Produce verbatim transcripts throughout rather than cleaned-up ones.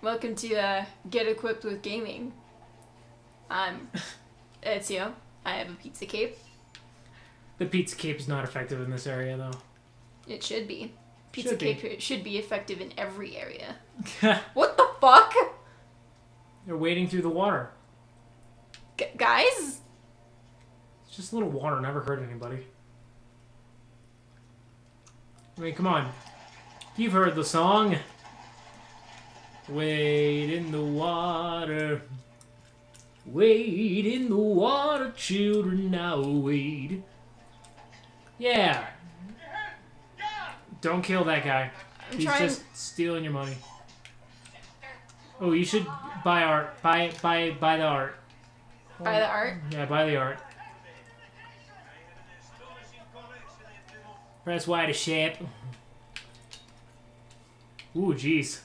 Welcome to uh, Get Equipped with Gaming. I'm Ezio. I have a pizza cape. The pizza cape is not effective in this area, though. It should be. Pizza should cape be. should be effective in every area. What the fuck? You're wading through the water. G guys? It's just a little water. Never hurt anybody. I mean, come on. You've heard the song. Wade in the water, wade in the water, children, now wade. Yeah. Don't kill that guy. I'm He's trying... just stealing your money. Oh, you should buy art. Buy, buy, buy the art. Buy oh. the art? Yeah, buy the art. Press Y to ship. Ooh, jeez.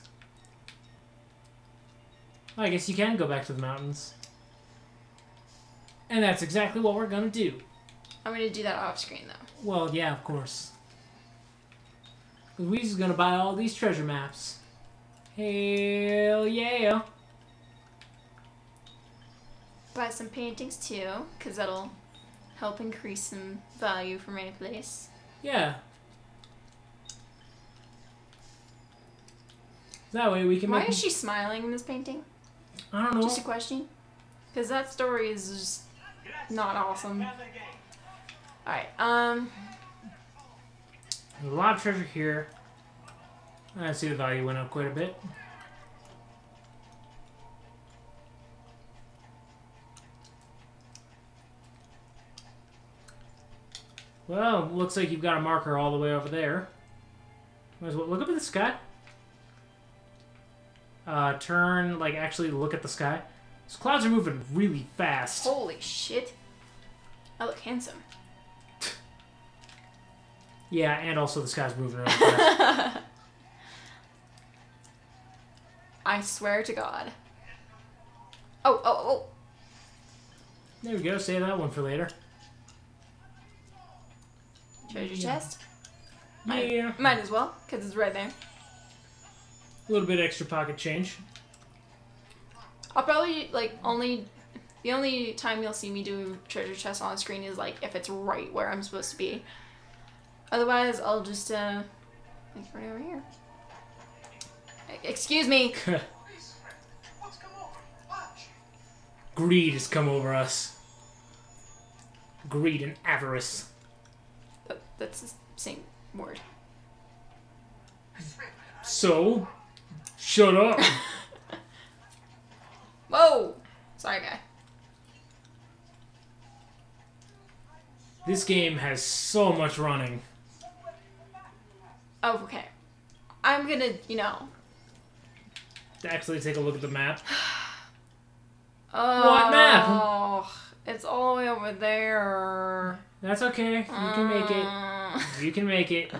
I guess you can go back to the mountains. And that's exactly what we're gonna do. I'm gonna do that off screen, though. Well, yeah, of course. We're just gonna buy all these treasure maps. Hell yeah! Buy some paintings, too, because that'll help increase some value for my place. Yeah. That way we can Why make... is she smiling in this painting? I don't know. Just a question. Because that story is just not awesome. Alright, um... there's a lot of treasure here. I see the value went up quite a bit. Well, looks like you've got a marker all the way over there. Might as well look up at the sky. Uh, turn, like, actually look at the sky. Those clouds are moving really fast. Holy shit. I look handsome. Yeah, and also the sky's moving really fast. I swear to God. Oh, oh, oh. There we go. Save that one for later. Treasure yeah. chest? Might, yeah. Might as well, because it's right there. A little bit extra pocket change. I'll probably, like, only... The only time you'll see me do treasure chests on screen is, like, if it's right where I'm supposed to be. Otherwise, I'll just, uh... like, right over here. Excuse me! Greed has come over us. Greed and avarice. That, that's the same word. So... shut up! Whoa! Sorry, guy. This game has so much running. Oh, okay. I'm gonna, you know... actually take a look at the map. Oh, what map? It's all the way over there. That's okay. You uh... can make it. You can make it.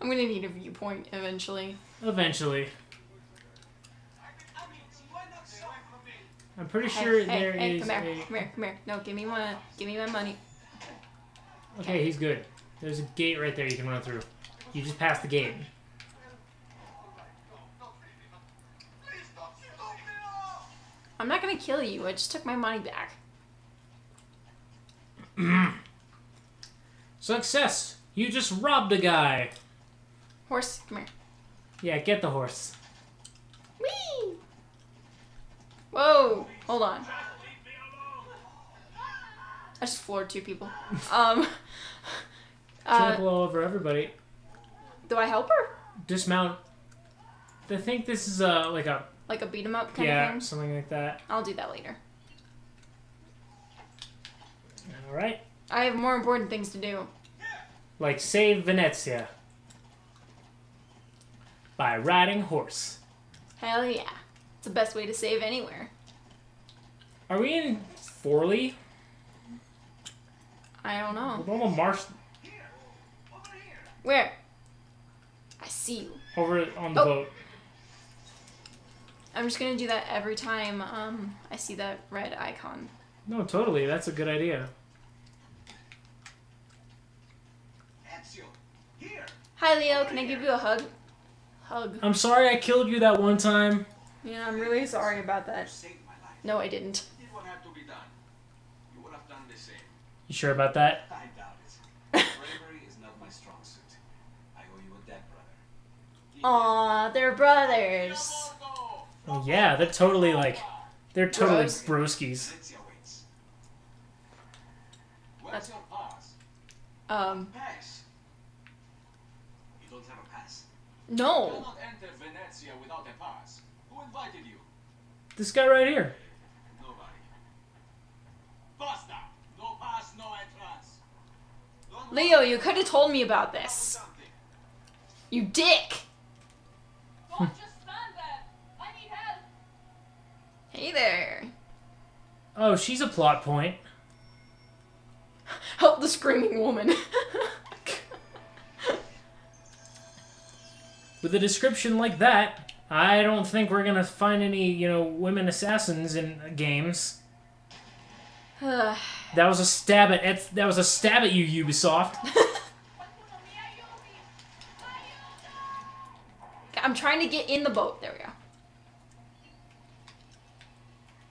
I'm gonna need a viewpoint eventually. Eventually. I'm pretty hey, sure hey, there hey, is. Come here, a... come here, come here. No, give me my, give me my money. Okay, okay, he's good. There's a gate right there you can run through. You just pass the gate. I'm not gonna kill you. I just took my money back. Success! You just robbed a guy. Horse, come here. Yeah, get the horse. Whee! Whoa! Hold on. I just floored two people. Um. Trample uh, all over everybody. Do I help her? Dismount. I think this is a like a like a beat 'em up kind yeah, of thing. Yeah, something like that. I'll do that later. All right. I have more important things to do. Like save Venezia. By riding horse. Hell yeah. It's the best way to save anywhere. Are we in Forley? I don't know. We're normal marsh... Here. Over here. Where? I see you. Over on the oh. boat. I'm just gonna do that every time um, I see that red icon. No, totally. That's a good idea. Ezio. Here. Hi, Leo. Can I give you a hug? Hug. I'm sorry I killed you that one time. Yeah, I'm really sorry about that. No, I didn't. It won't have to be done. You would have done the same. You sure about that? I doubt it. Bravery is not my strong suit. I owe you a debt, brother. Aw, they're brothers. Well, yeah, they're totally like, they're totally broskies. That's your pass. Um. Pass. You don't have a pass. No. You cannot enter Venezia without a pass. Who invited you? This guy right here. Nobody. Basta. No pass, no entrance. Don't Leo, you could have told me about this. You dick. Don't just stand there. I need help. Hey there. Oh, she's a plot point. Help the screaming woman. With a description like that, I don't think we're gonna find any, you know, women assassins in games. that was a stab at it's, that was a stab at you, Ubisoft. I'm trying to get in the boat. There we go.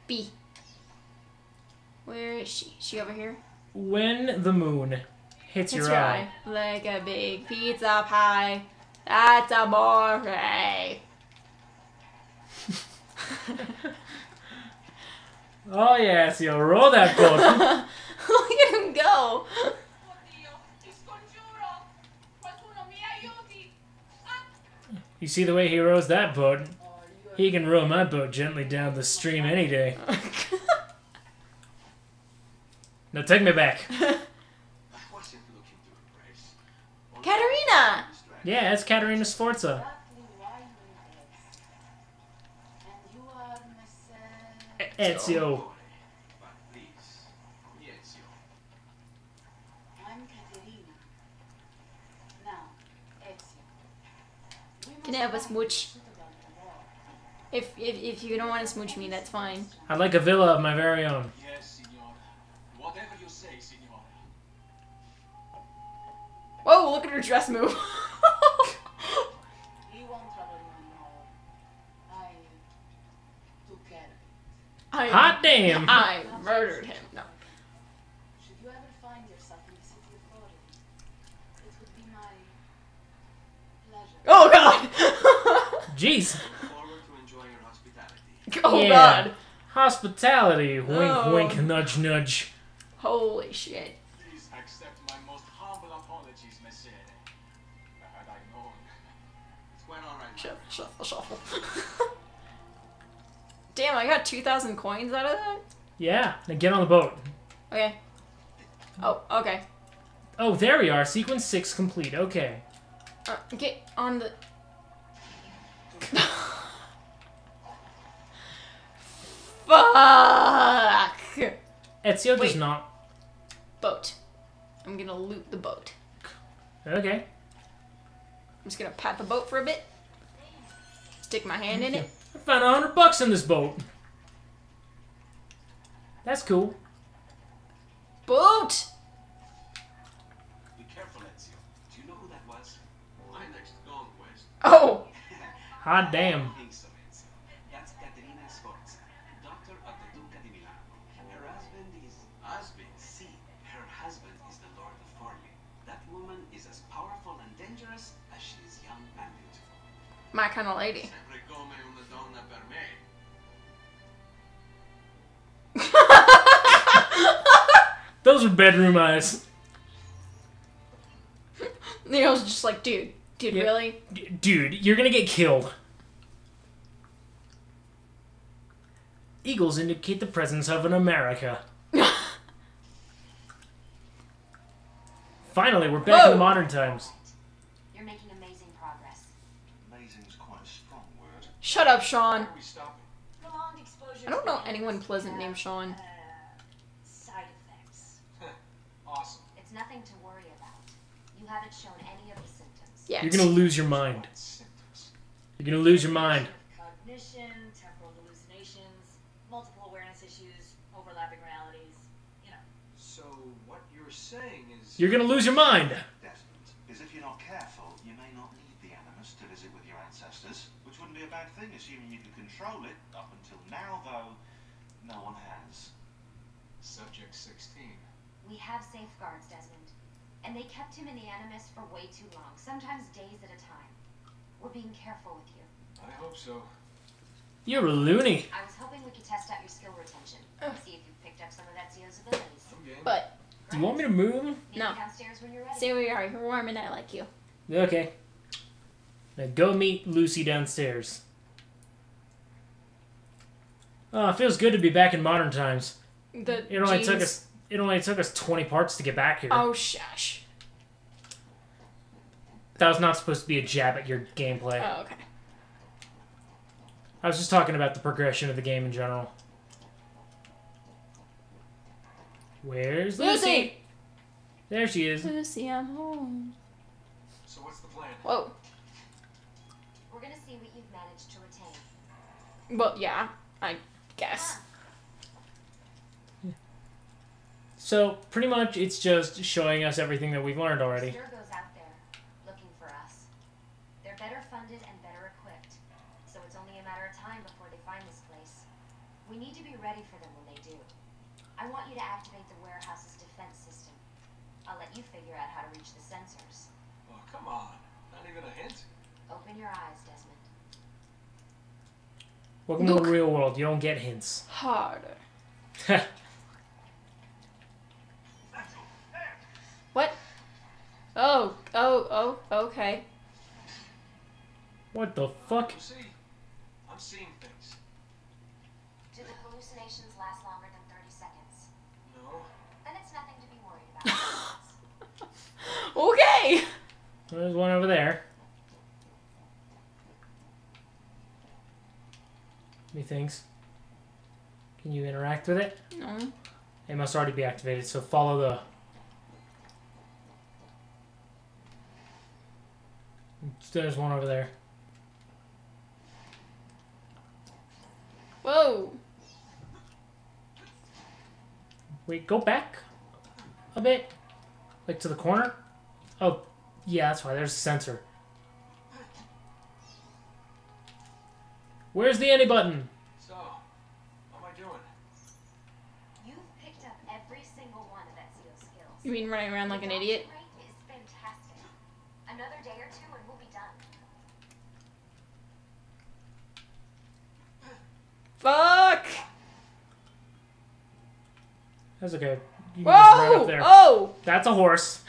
B. Where is she? She over here? When the moon hits, hits your, your eye. eye. Like a big pizza pie. That's amore. Oh yes, you roll that boat. Look at him go. You see the way he rows that boat? He can row my boat gently down the stream any day. Now take me back. Caterina! Yeah, that's Caterina Sforza. Ezio. Can I have a smooch? If, if, if you don't want to smooch me, that's fine. I'd like a villa of my very own. Whatever you say, Signora. Whoa, look at her dress move. You won't trouble me anymore. I took care of it. Hot damn! I murdered him. No. Should you ever find yourself in the city of Florida, it would be my pleasure. Oh god! Jeez. Look forward to enjoying your hospitality. Oh yeah. God. Hospitality. Wink, oh. Wink, nudge, nudge. Holy shit. Please accept my most humble apologies, Monsieur. Had I known. It's going on right now. Shuffle, shuffle, shuffle. Damn, I got two thousand coins out of that? Yeah, now get on the boat. Okay. Oh, okay. Oh, there we are. Sequence six complete. Okay. Uh, get on the... Fuck! Ezio does not. Boat. I'm gonna loot the boat. Okay. I'm just gonna pat the boat for a bit. Stick my hand in it. I found a hundred bucks in this boat. That's cool. Boat! Be careful, Ezio. Do you know who that was? My next conquest. Oh! Hot damn. That's Caterina Sforza, daughter of the Duca di Milano. Her husband is... Husband? See, her husband is the Lord of Forli. That woman is as powerful and dangerous as she is young and beautiful. My kind of lady. Those are bedroom eyes. Neo's just like, dude, dude, yeah. Really? D dude, you're gonna get killed. Eagles indicate the presence of an America. Finally, we're back Whoa. in the modern times. You're making amazing progress. Amazing is quite a strong word. Shut up, Sean. I don't know anyone pleasant named Sean. Uh, side effects. Awesome. It's nothing to worry about. You haven't shown any of the symptoms. Yes. You're gonna lose your mind. You're gonna lose your mind. Cognition, temporal hallucinations. Multiple awareness issues, overlapping realities, you know. So what you're saying is... You're gonna lose your mind! Desmond, is if you're not careful, you may not need the animus. happens to visit with your ancestors, which wouldn't be a bad thing, assuming you could control it. Up until now, though, no one has. Subject sixteen. We have safeguards, Desmond. And they kept him in the Animus for way too long, sometimes days at a time. We're being careful with you. I hope so. You're a loony. I was hoping we could test out your skill retention. Ugh. See if you picked up some of Ezio's abilities. Okay. But do you want me to move him? No. Stay where you are. You're warm and I like you. Okay. Now go meet Lucy downstairs. Oh, it feels good to be back in modern times. The it only jeans. took us. It only took us twenty parts to get back here. Oh shush. That was not supposed to be a jab at your gameplay. Oh okay. I was just talking about the progression of the game in general. Where's Lucy? Lucy? There she is. Lucy, I'm home. So what's the plan? Whoa. We're gonna see what you've managed to retain. Well, yeah, I guess. Yeah. So pretty much, it's just showing us everything that we've learned already. Sure goes out there looking for us. They're better funded and better equipped, so it's only a matter of time before they find this place. We need to be ready for them when they do. I want you to activate the warehouse's defense system. I'll let you figure out how to reach the sensors. Oh, come on. Not even a hint. Open your eyes, Desmond. Welcome Look. to the real world. You don't get hints. Harder. What? Oh, oh, oh, okay. What the fuck? See, I'm seeing things. Do the hallucinations last longer than thirty seconds? No. Then it's nothing to be worried about. Okay! There's one over there. Methinks. Can you interact with it? No. It must already be activated, so follow the... There's one over there. Whoa! Wait, go back a bit. Like to the corner? Oh, yeah, that's why. There's a sensor. Where's the any button? So, what am I doing? You've picked up every single one of Ezio's skills. You mean running around like an idiot? It's fantastic. Another day or two and we'll be done. Fuck! That's okay. You can Whoa! Just run up there. Oh! That's a horse.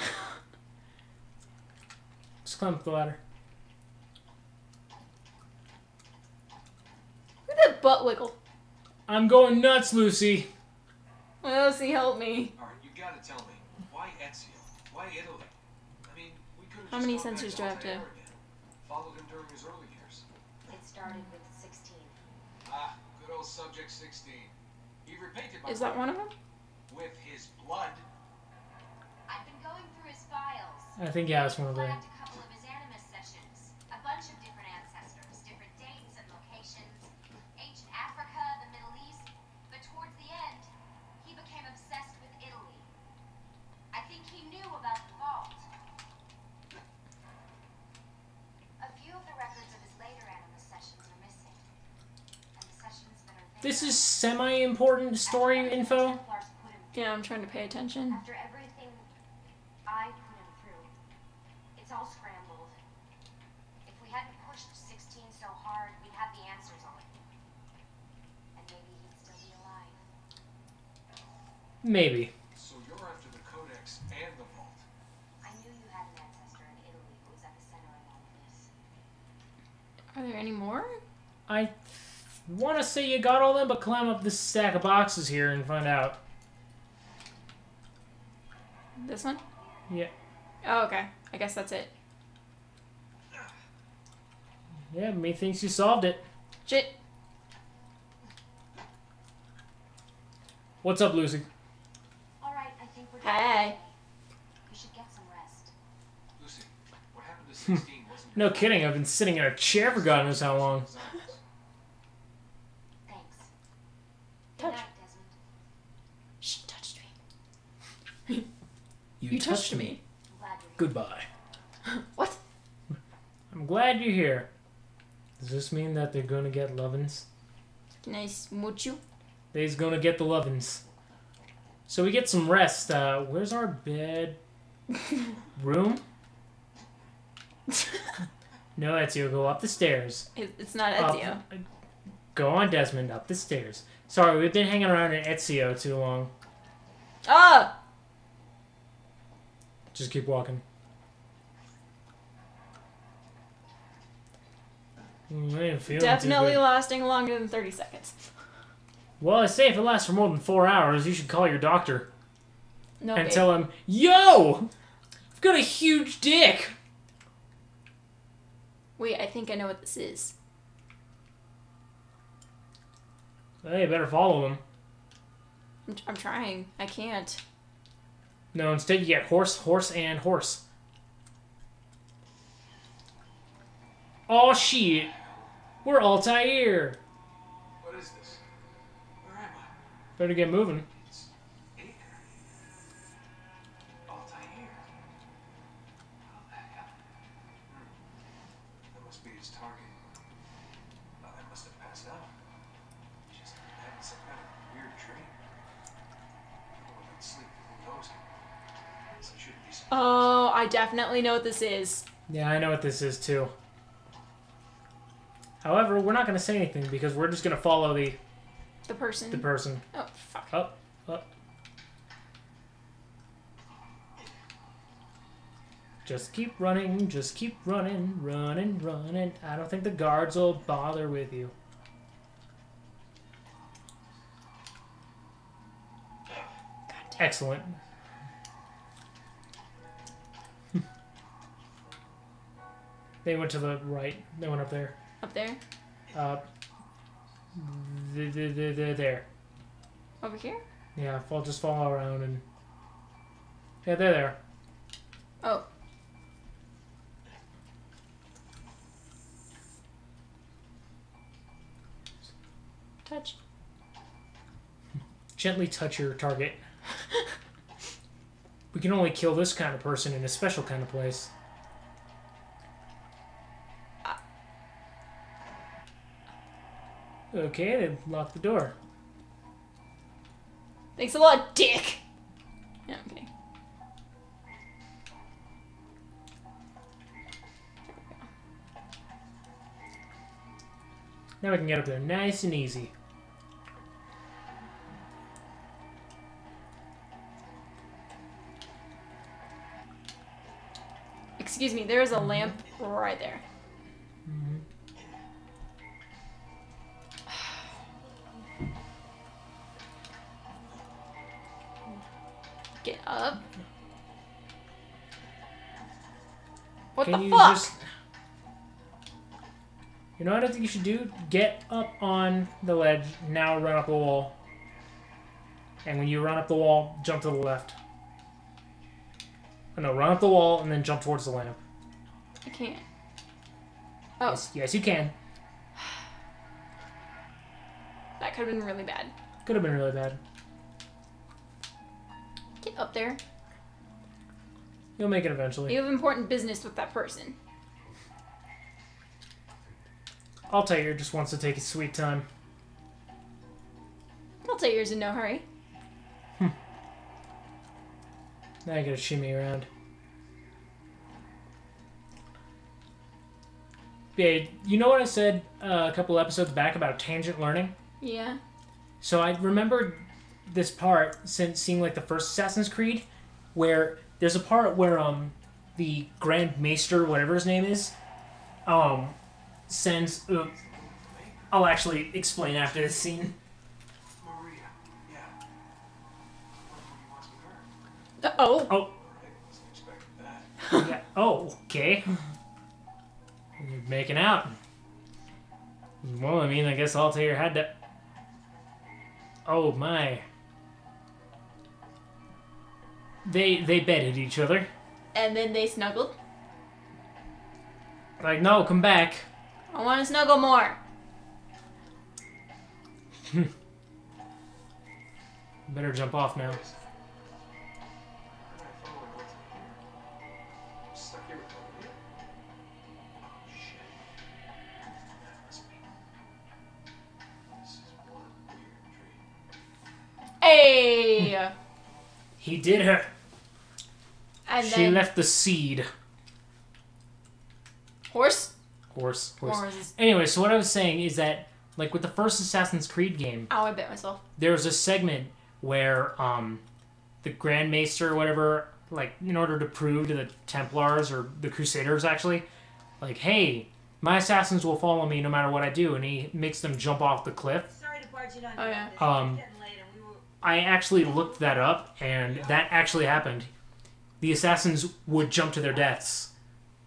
Just climb up the ladder. Look at that butt wiggle. I'm going nuts, Lucy. Lucy, help me. Alright, you gotta tell me. Why Ezio? Why Italy? I mean, we could have How many sensors do I have to? Followed him during his early years. It started with sixteen. Ah, good old Subject sixteen. He repainted my Is that one of them? With his blood. I've been going through his files. I think yeah, it's one of them. A couple of his Animus sessions. A bunch of different ancestors, different dates and locations. Ancient Africa, the Middle East. But towards the end, he became obsessed with Italy. I think he knew about the vault. A few of the records of his later Animus sessions are missing. And the sessions that are This is semi-important story info. Yeah, I'm trying to pay attention. After everything I put him through, it's all scrambled. If we hadn't pushed sixteen so hard, we'd have the answers already. And maybe he'd still be alive. Maybe. So you're after the Codex and the Vault. I knew you had an ancestor in Italy who was at the center of all of this. Are there any more? I want to say you got all them, but climb up this stack of boxes here and find out. This one? Yeah. Oh, okay. I guess that's it. Yeah, me thinks you solved it. Shit. What's up, Lucy? Alright, I think we're done. Hey. You should get some rest. Lucy, what happened to sixteen wasn't No kidding, I've been sitting in a chair for God knows how long. Thanks. Touch. She touched me. You, you touched, touched me. me. Goodbye. What? I'm I'm glad you're here. Does this mean that they're gonna get lovin's? Nice mucho. They's gonna get the lovin's. So we get some rest. Uh, where's our bed? Room? No, Ezio, go up the stairs. It's not Ezio. Up, go on, Desmond, up the stairs. Sorry, we've been hanging around at Ezio too long. Ah! Just keep walking. Definitely lasting longer than thirty seconds. Well, I say if it lasts for more than four hours, you should call your doctor. No, and babe. Tell him, yo! I've got a huge dick! Wait, I think I know what this is. Well, you better follow him. I'm, I'm trying. I can't. No, instead you get horse, horse, and horse. Oh shit! We're Altaïr! What is this? Where am I? Better get moving. It's aether. Altaïr. How the hell? That must be his target. Oh, that must have passed out. Just had some kind of weird dream. People have been sleeping. Who knows? So it shouldn't be surprised. Oh, I definitely know what this is. Yeah, I know what this is too. However, we're not going to say anything because we're just going to follow the... The person. The person. Oh, fuck. Oh, oh. Just keep running, just keep running, running, running. I don't think the guards will bother with you. Excellent. They went to the right. They went up there. Up there? Uh, th th th th there. Over here? Yeah, fall, just follow around and... Yeah, they're there. Oh. Touch. Gently touch your target. We can only kill this kind of person in a special kind of place. Okay, they've locked the door. Thanks a lot, dick! Yeah, I'm kidding. Now we can get up there nice and easy. Excuse me, there is a lamp right there. Get up. What Can the you fuck? Just... You know what I think you should do? Get up on the ledge, now run up the wall. And when you run up the wall, jump to the left. Oh, no, run up the wall and then jump towards the lamp. I can't. Oh. Yes, yes you can. That could have been really bad. Could have been really bad. Get up there. You'll make it eventually. You have important business with that person. Altaïr just wants to take his sweet time. Altaïr's in no hurry. Hmm. Now I gotta shimmy around. Yeah, you know what I said uh, a couple episodes back about tangent learning? Yeah. So I remembered this part since seeing like the first Assassin's Creed, where there's a part where um the Grand Maester, whatever his name is, um sends uh, I'll actually explain after this scene. Maria, yeah. What do you want with her? Uh oh. Oh. Yeah. Oh, okay. You're making out. Well, I mean, I guess Altaïr had to. Oh my. They they bedded each other. And then they snuggled? Like, no, come back. I want to snuggle more. Better jump off now. He did her. And she then left the seed. Horse? Horse. Horse. Horses. Anyway, so what I was saying is that, like, with the first Assassin's Creed game... Oh, I bit myself. There was a segment where um, the Grand Maester or whatever, like, in order to prove to the Templars or the Crusaders, actually, like, hey, my assassins will follow me no matter what I do, and he makes them jump off the cliff. Sorry to barge it on. Oh, yeah. Um, I actually looked that up, and that actually happened. The assassins would jump to their deaths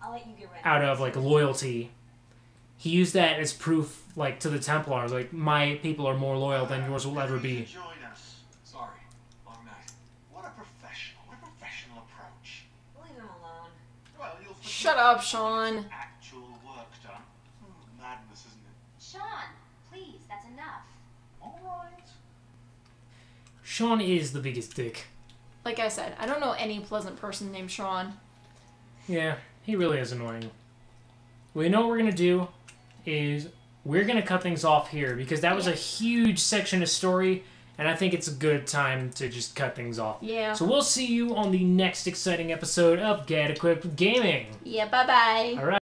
I'll let you get right out of, like, loyalty. He used that as proof, like, to the Templars. Like, my people are more loyal than yours will ever be. Join us. Sorry. Long night. What a professional, what a professional approach. Leave him alone. Well, you'll shut up, Sean. Sean is the biggest dick. Like I said, I don't know any pleasant person named Sean. Yeah, he really is annoying. Well, you know what we're going to do is we're going to cut things off here because that was yeah. a huge section of story, and I think it's a good time to just cut things off. Yeah. So we'll see you on the next exciting episode of Get Equipped with Gaming. Yeah, bye-bye. All right.